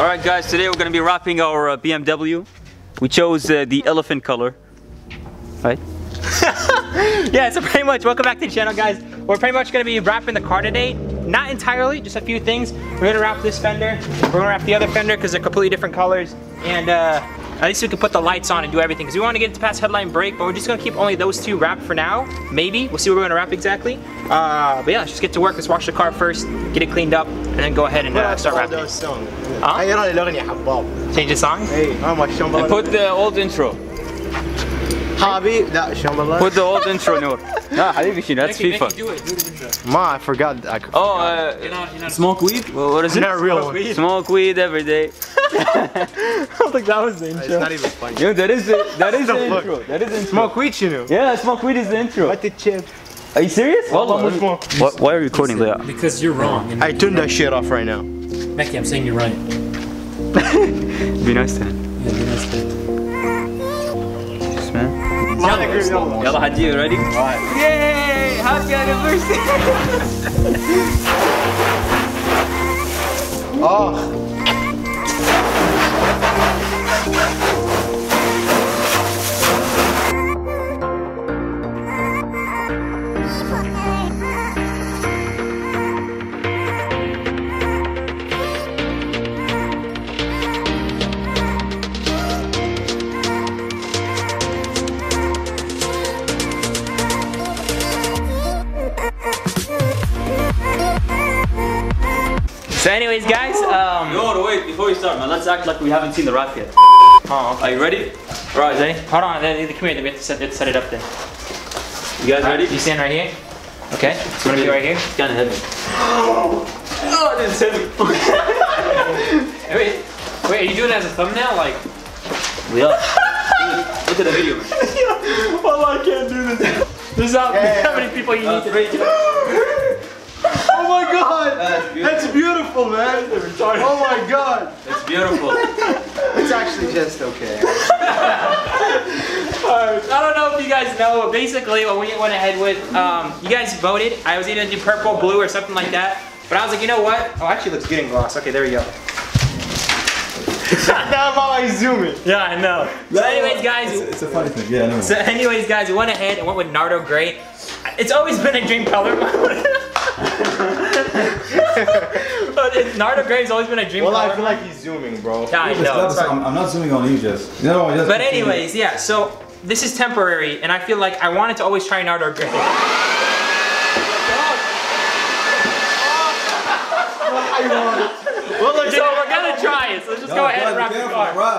Alright guys, today we're going to be wrapping our BMW. We chose the elephant color, right? Yeah, so pretty much, welcome back to the channel guys. We're pretty much going to be wrapping the car today. Not entirely, just a few things. We're going to wrap this fender, we're going to wrap the other fender because they're completely different colors. And at least we can put the lights on and do everything because we want to get to past headline break, but we're just going to keep only those two wrapped for now. Maybe, we'll see what we're going to wrap exactly. But yeah, let's just get to work. Let's wash the car first, get it cleaned up, and then go ahead and start wrapping it. Huh? Change the song? And put the old intro. Put the old intro, Noor. Nah, that's FIFA. Do it. Ma, I forgot. Smoke weed? Well, what is it? Not real. Smoke weed every day. I was like, that was the intro. It's not even funny. Yo, that is the intro. That is the intro. Smoke weed, you know. Yeah, smoke weed is the intro. What the chip? Are you serious? Well, why are you recording that? Because you're wrong. I turned that shit off right now. Becky, I'm saying you're right. Be nice to him. Yeah, be nice to him. Yes, man. Yalla, Haji, you ready? Alright. Yay! Happy anniversary! Oh! So anyways guys, no, wait, before we start man, let's act like we haven't seen the wrap yet. Oh, okay. Are you ready? Alright, Zane. Hold on, come here, we have to set it up then. You guys ready? You stand right here? Okay, so you want to be right here? It's kind of heavy. Oh, it's heavy. Wait, are you doing it as a thumbnail? Like, yeah. Look at the video man. Yeah. Well, I can't do this. This is how many people you need to reach. Oh my god! That's beautiful, man! Oh my god! It's beautiful. It's actually just okay. Alright, I don't know if you guys know, but basically what we went ahead with, you guys voted. I was either gonna do purple, blue, or something like that. But I was like, you know what? Oh, actually looks good in gloss. Okay, there we go. Now I'm always zooming. Yeah, I know. So anyways, guys. It's a funny thing, yeah, I know. So anyways, guys, we went ahead and went with Nardo Gray. It's always been a dream color. But Nardo Gray's always been a dream. Well, color. I feel like he's zooming, bro. Yeah, I know. I'm not zooming on you, just. No, but anyways, yeah. So this is temporary, and I feel like I wanted to always try Nardo Gray. Well, look, so we're gonna try it. So let's just go ahead and wrap the car.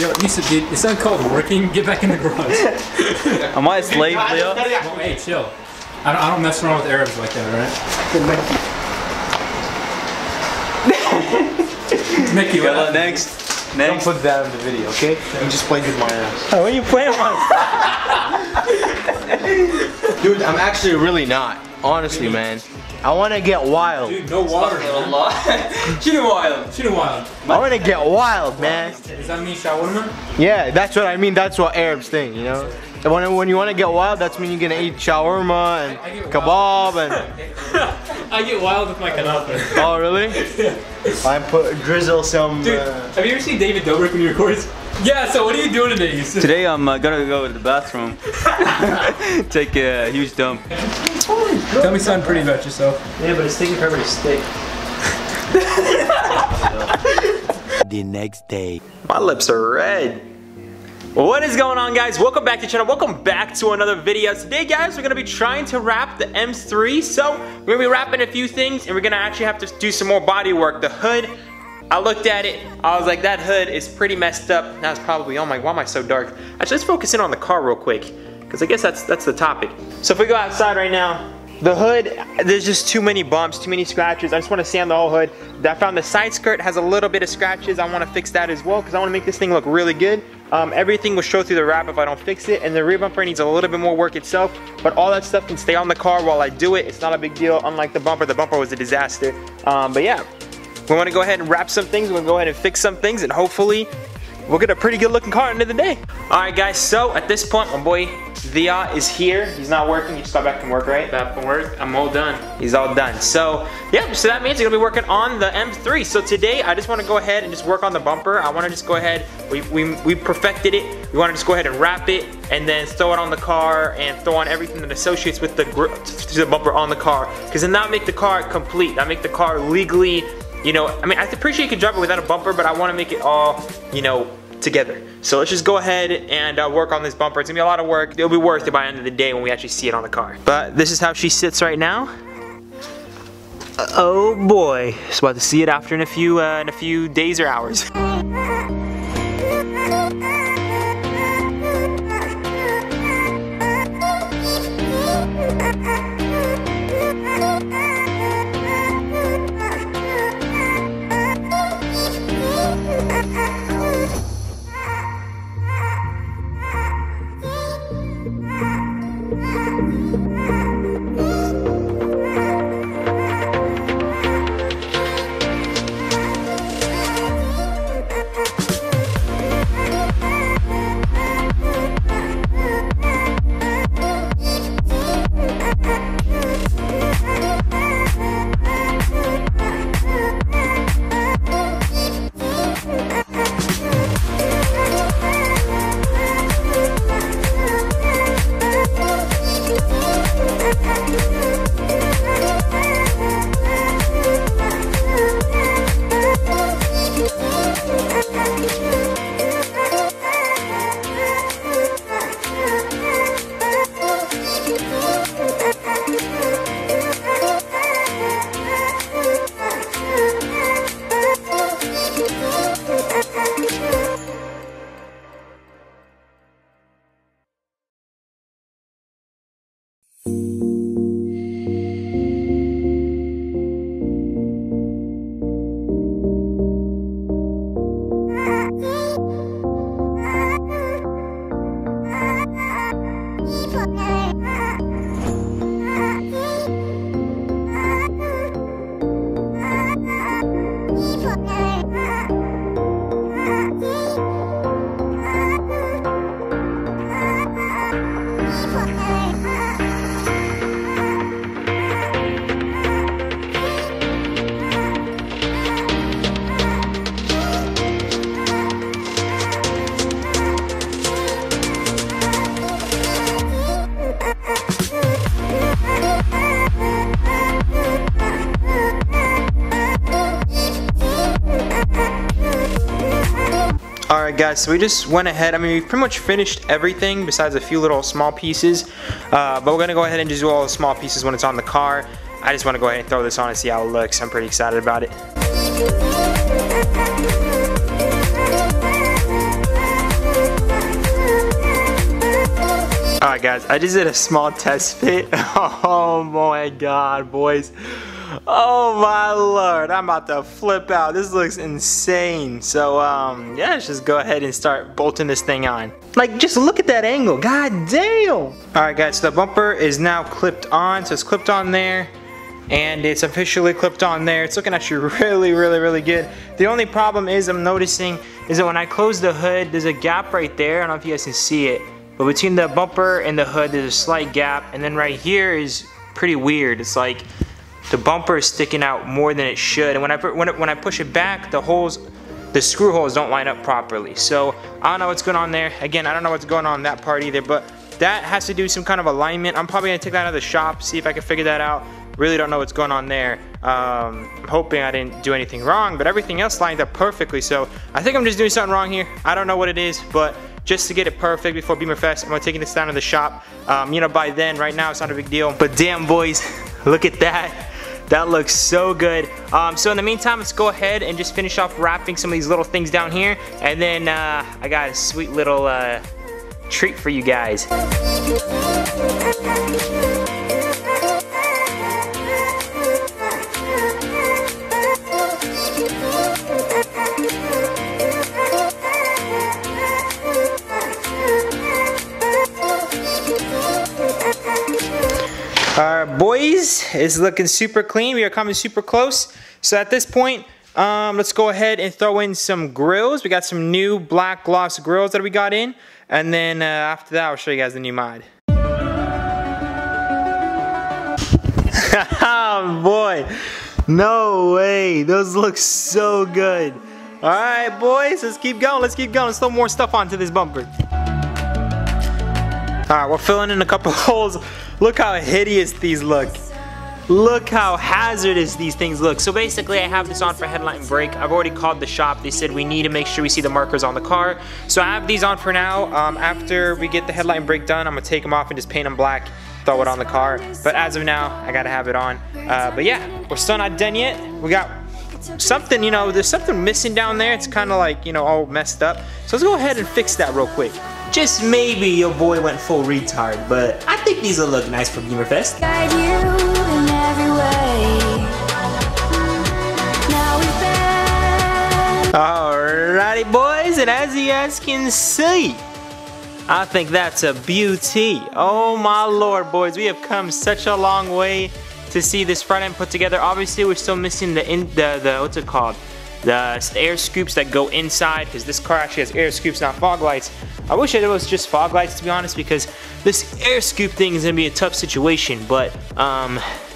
Yo, Lisa, dude, it's not called working. Get back in the garage. Am I a slave, Leo? Hey, chill. I don't mess around with Arabs like that, alright? Mickey, what? Next. Don't put that in the video, okay? I'm just playing with my ass. Oh, what are you playing with? Dude, I'm actually really not. Honestly, dude, man. I want to get wild. Dude, no water. She wild. I want to get wild, man. Does that mean shawarma? Yeah, that's what I mean. That's what Arabs think, you know? When you want to get wild, that's when you're going to eat shawarma and kebab and... I get wild with my kanafa. Oh, really? I drizzle some... Dude, have you ever seen David Dobrik when he records? Yeah, so what are you doing today? Today I'm gonna go to the bathroom. Take a huge dump. Tell me something pretty about yourself. Yeah, but it's taking forever to stick. The next day. My lips are red. What is going on, guys? Welcome back to the channel. Welcome back to another video. Today, guys, we're gonna be trying to wrap the M3. So we're gonna be wrapping a few things, and we're gonna actually have to do some more body work. The hood, I looked at it, I was like, that hood is pretty messed up. That's probably, oh my, why am I so dark? Actually, let's focus in on the car real quick, because I guess that's the topic. So if we go outside right now, the hood, there's just too many bumps, too many scratches. I just want to sand the whole hood. I found the side skirt has a little bit of scratches. I want to fix that as well because I want to make this thing look really good. Everything will show through the wrap if I don't fix it, and the rear bumper needs a little bit more work itself, but all that stuff can stay on the car while I do it. It's not a big deal, unlike the bumper was a disaster. But yeah, we want to go ahead and wrap some things, we're going to go ahead and fix some things, and hopefully we'll get a pretty good looking car at the end of the day. Alright guys, so at this point my boy Via is here. He's not working, he just got back from work, right? Back from work, I'm all done. He's all done. So yeah, so that means we're gonna be working on the M3. So today I just wanna go ahead and just work on the bumper. I wanna just go ahead, we perfected it. We wanna just go ahead and wrap it and then throw it on the car and throw on everything that associates with the bumper on the car. Cause then that'll make the car complete. That'll make the car legally, you know, I mean, I appreciate you can drive it without a bumper, but I wanna make it all, you know, together. So let's just go ahead and work on this bumper. It's gonna be a lot of work. It'll be worth it by the end of the day when we actually see it on the car. But this is how she sits right now. Oh boy. Just about to see it after in a few days or hours. Alright guys, so we just went ahead, I mean we pretty much finished everything besides a few little small pieces, but we're gonna go ahead and just do all the small pieces when it's on the car. I just wanna go ahead and throw this on and see how it looks. I'm pretty excited about it. Alright guys, I just did a small test fit. Oh my god, boys. Oh my lord, I'm about to flip out. This looks insane. So yeah, let's just go ahead and start bolting this thing on. Like, just look at that angle. God damn. Alright guys, so the bumper is now clipped on. So it's clipped on there. And it's officially clipped on there. It's looking actually really good. The only problem is I'm noticing is that when I close the hood, there's a gap right there. I don't know if you guys can see it. But between the bumper and the hood, there's a slight gap, and then right here is pretty weird. It's like the bumper is sticking out more than it should, and when I push it back, the screw holes don't line up properly. So I don't know what's going on there. Again, I don't know what's going on in that part either, but that has to do some kind of alignment. I'm probably gonna take that out of the shop, see if I can figure that out. Really don't know what's going on there. I'm hoping I didn't do anything wrong, but everything else lined up perfectly. So I think I'm just doing something wrong here. I don't know what it is, but just to get it perfect before Beamer Fest. I'm gonna take this down to the shop. You know, by then, right now, it's not a big deal. But damn, boys, look at that. That looks so good. So in the meantime, let's go ahead and just finish off wrapping some of these little things down here. And then I got a sweet little treat for you guys. Alright boys, it's looking super clean. We are coming super close. So at this point, let's go ahead and throw in some grills. We got some new black gloss grills that we got in. And then after that, I'll show you guys the new mod. Oh boy, no way. Those look so good. Alright boys, let's keep going, let's keep going. Let's throw more stuff onto this bumper. Alright, we're filling in a couple holes. Look how hideous these look. Look how hazardous these things look. So basically I have this on for headlight and brake. I've already called the shop. They said we need to make sure we see the markers on the car. So I have these on for now. After we get the headlight and brake done, I'm gonna take them off and just paint them black, throw it on the car. But as of now, I gotta have it on. But yeah, we're still not done yet. We got something, you know, there's something missing down there. It's kinda like, you know, all messed up. So let's go ahead and fix that real quick. Just maybe your boy went full retard, but I think these will look nice for Beamer Fest. Guide you in every way. Alrighty boys, and as you guys can see, I think that's a beauty. Oh my lord boys, we have come such a long way to see this front end put together. Obviously we're still missing the what's it called? The air scoops that go inside, because this car actually has air scoops, not fog lights. I wish it was just fog lights, to be honest, because this air scoop thing is gonna be a tough situation. But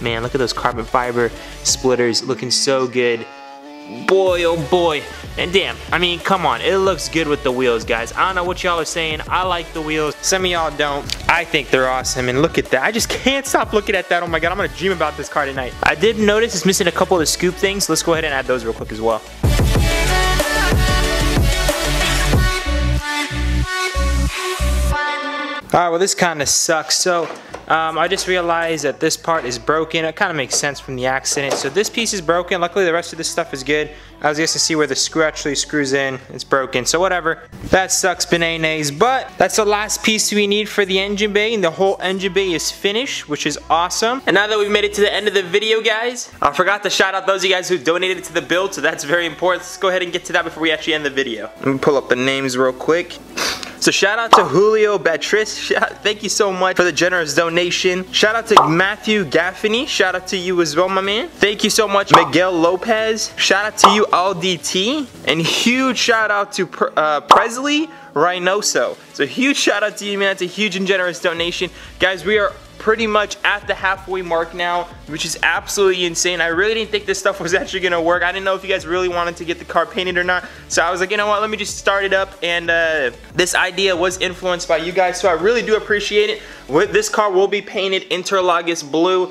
man, look at those carbon fiber splitters looking so good. Boy, oh boy. And damn, I mean, come on, it looks good with the wheels, guys. I don't know what y'all are saying. I like the wheels. Some of y'all don't. I think they're awesome, and look at that. I just can't stop looking at that. Oh my god, I'm gonna dream about this car tonight. I did notice it's missing a couple of the scoop things. So let's go ahead and add those real quick as well. Alright, well this kind of sucks. So I just realized that this part is broken. It kind of makes sense from the accident. So this piece is broken. Luckily the rest of this stuff is good. I was just to see where the screw actually screws in. It's broken, so whatever. That sucks bananas, but that's the last piece we need for the engine bay, and the whole engine bay is finished, which is awesome. And now that we've made it to the end of the video, guys, I forgot to shout out those of you guys who donated to the build, so that's very important. Let's go ahead and get to that before we actually end the video. Let me pull up the names real quick. So shout out to Julio Betris, thank you so much for the generous donation. Shout out to Matthew Gaffney, shout out to you as well, my man. Thank you so much, Miguel Lopez. Shout out to you, Aldi T. And huge shout out to Presley Reynoso. So huge shout out to you, man. It's a huge and generous donation. Guys, we are pretty much at the halfway mark now, which is absolutely insane. I really didn't think this stuff was actually gonna work. I didn't know if you guys really wanted to get the car painted or not. So I was like, you know what, let me just start it up. And this idea was influenced by you guys, so I really do appreciate it. This car will be painted Interlagos blue.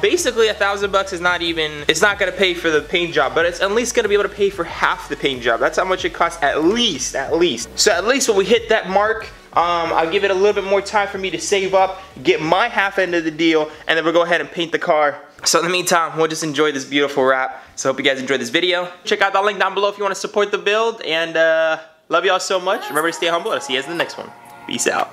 Basically $1,000 is not even, it's not gonna pay for the paint job, but it's at least gonna be able to pay for half the paint job. That's how much it costs, at least. So at least when we hit that mark, I'll give it a little bit more time for me to save up, get my half end of the deal, and then we'll go ahead and paint the car. So in the meantime, we'll just enjoy this beautiful wrap. So I hope you guys enjoyed this video. Check out that link down below if you want to support the build, and love y'all so much. Remember to stay humble, and I'll see you guys in the next one. Peace out.